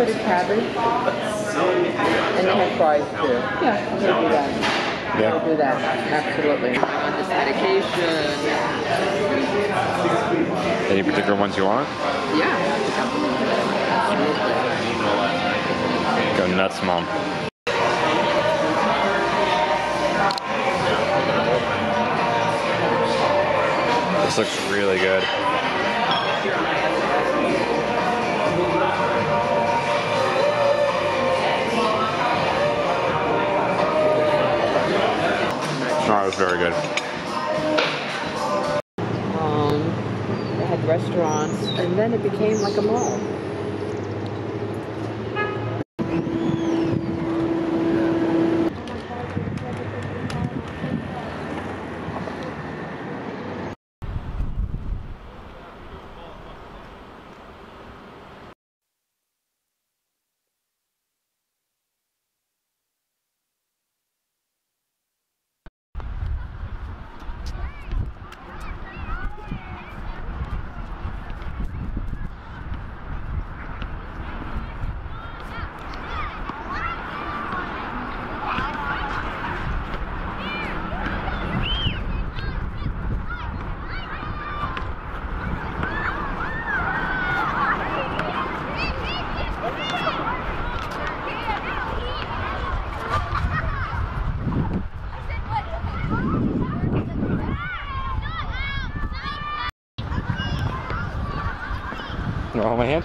Put a cabbage, and they have fries too. Yeah, we'll do that. Yeah. We'll do that, absolutely. On this medication. Any particular ones you want? Yeah, a couple of them. Go nuts, Mom. This looks really good. Oh, it was very good. They had restaurants, and then it became like a mall. You want to hold my hand?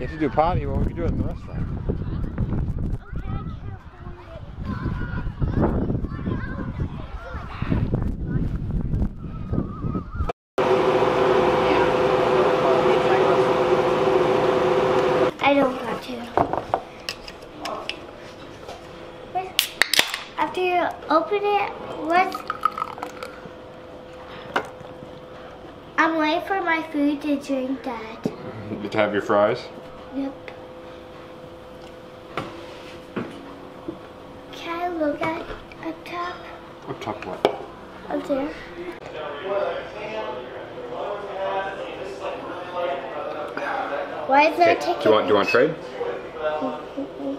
You have to do potty, well, we can do it in the restaurant. I don't want to. After you open it, what? I'm waiting for my food to drink, Dad. You have your fries? Yep. Can I look at up top? Up top what? Up there. Why is there a ticket? Do you want trade?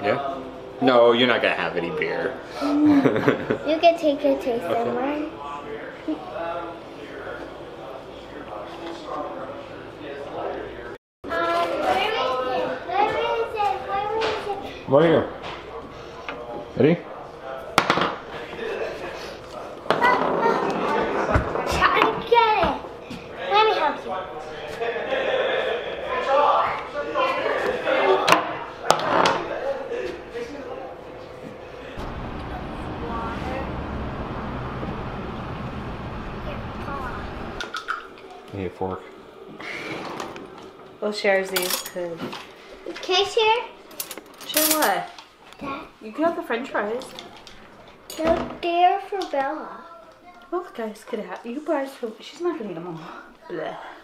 Yeah? No, you're not going to have any beer. You can take your taste in mine. Right here. Ready? Try to get it. Let me help you. I need a fork. We'll share these too. Can I share? Sure what? Dad? You can have the french fries. They're there for Bella. Both guys could have. You guys, she's not going to eat them all. Blech.